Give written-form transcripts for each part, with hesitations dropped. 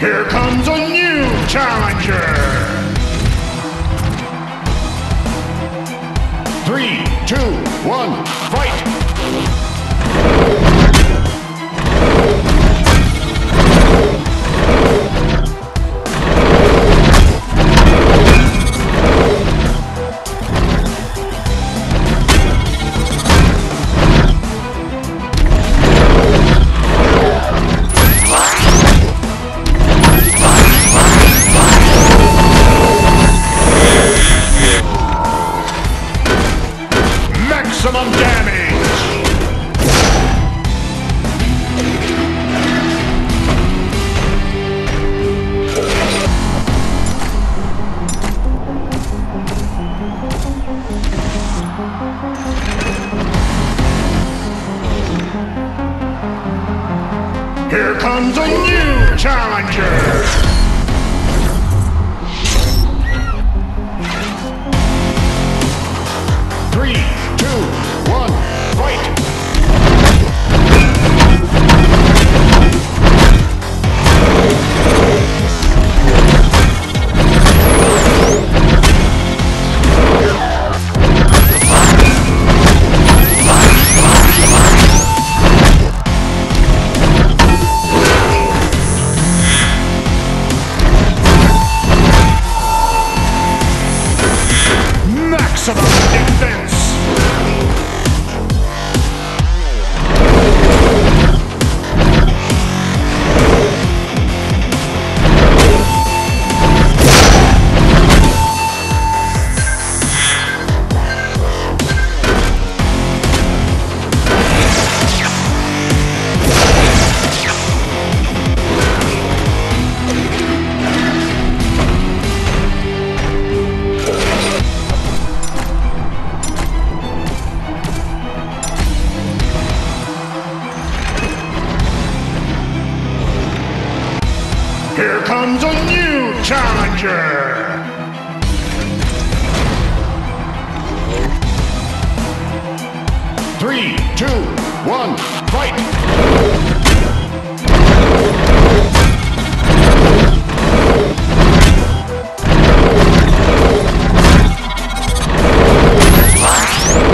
Here comes a new challenger! 3, 2, 1, fight! Maximum damage! Here comes a new challenger! Maximum defense! Here comes a new challenger! 3, 2, 1, fight! Maximum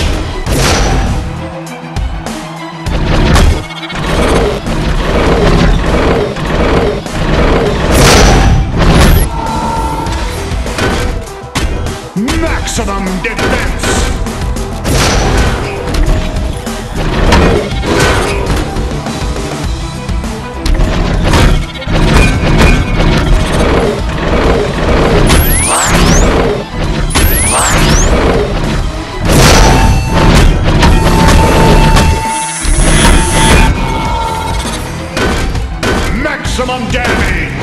damage! Maximum defense! Maximum damage!